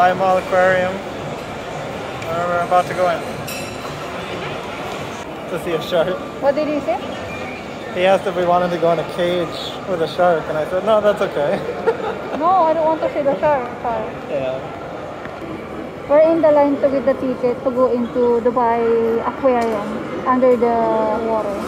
Dubai Aquarium. We're about to go in to see a shark. What did he say? He asked if we wanted to go in a cage with a shark, and I said, no, that's okay. No, I don't want to see the shark. Yeah. We're in the line to get the ticket to go into Dubai Aquarium under the water.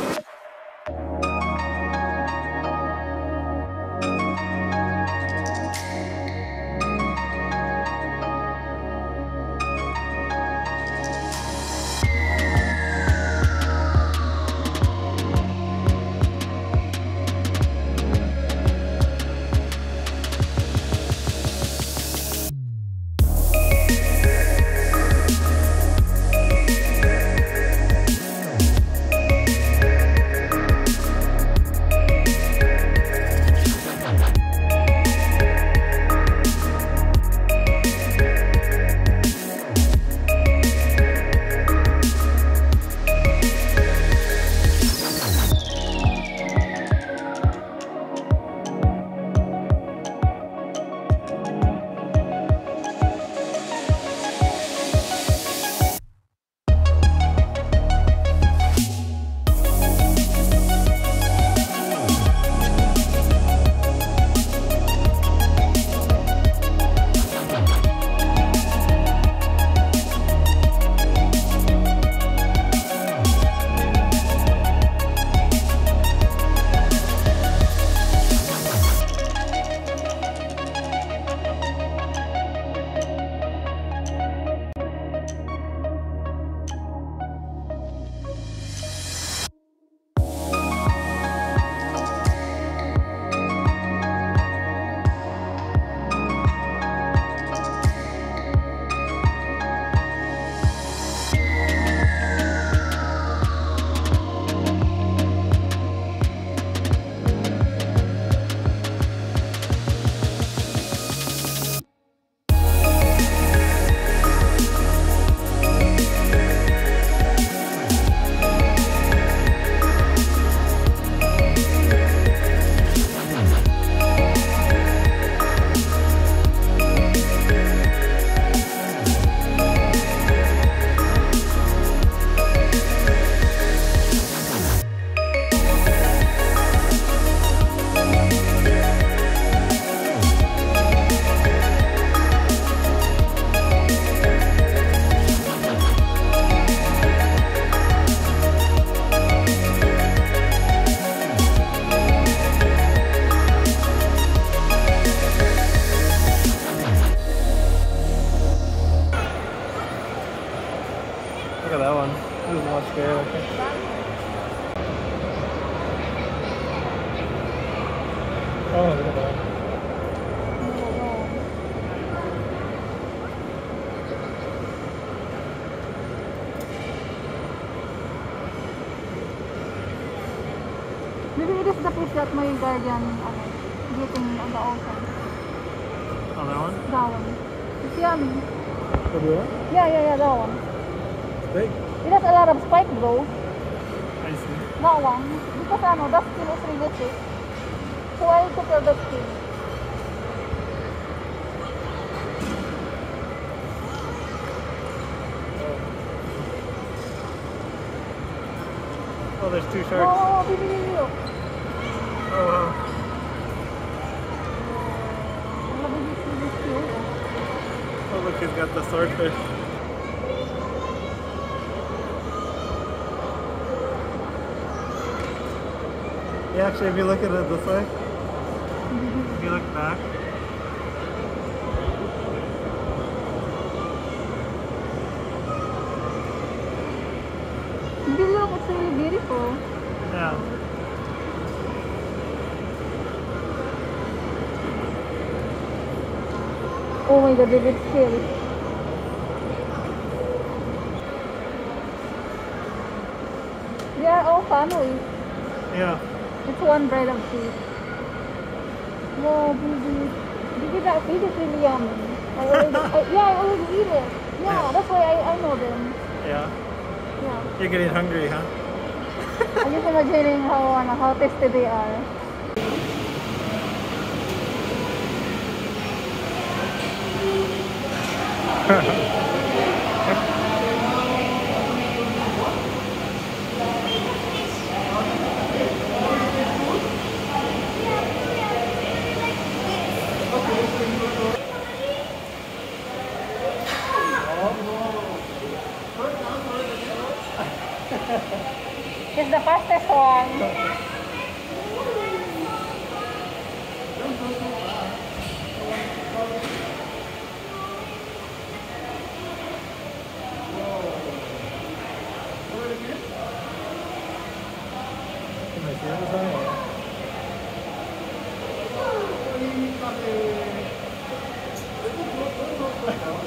Look at that one. This is not scary looking. Oh, look at that. Maybe it is the place that my guardian getting on the ocean. On that one? That one. It's yummy. The one? Yeah, that one. Big. It has a lot of spike though. I see. That one. Because that skin is really thick. So I took out that skin. Oh, there's two sharks. Oh, wow. Oh, look, he's got the swordfish. Yeah, actually, if you look at it this way, if you look back, it's really beautiful. Yeah. Oh my god, it is scary. They are all family. Yeah. It's one bread of cheese. Whoa, baby. Baby, that feed is really yummy. I always eat it. Yeah, that's why I know them. Yeah. You're getting hungry, huh? I'm just imagining how tasty they are. She's the fastest one.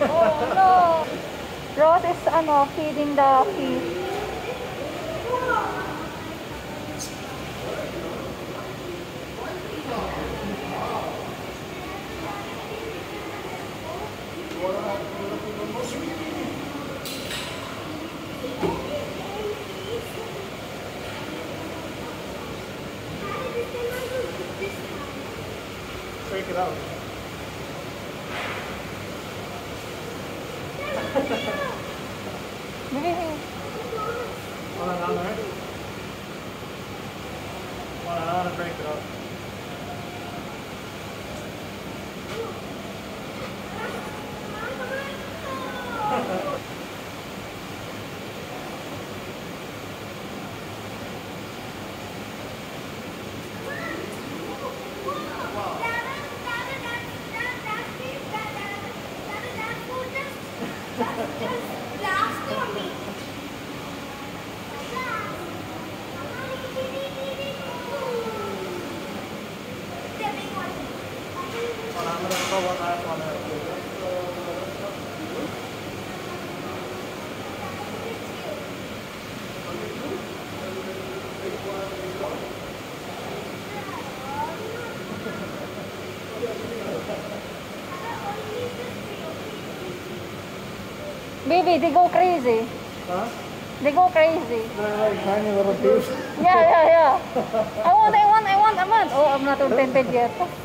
Oh no! Rose is feeding the fish. Shake it out. Wanna break it up. Baby, they go crazy. Huh? They go crazy. They're like tiny little fish. Yeah. I want a month. Oh, I'm not contented yet.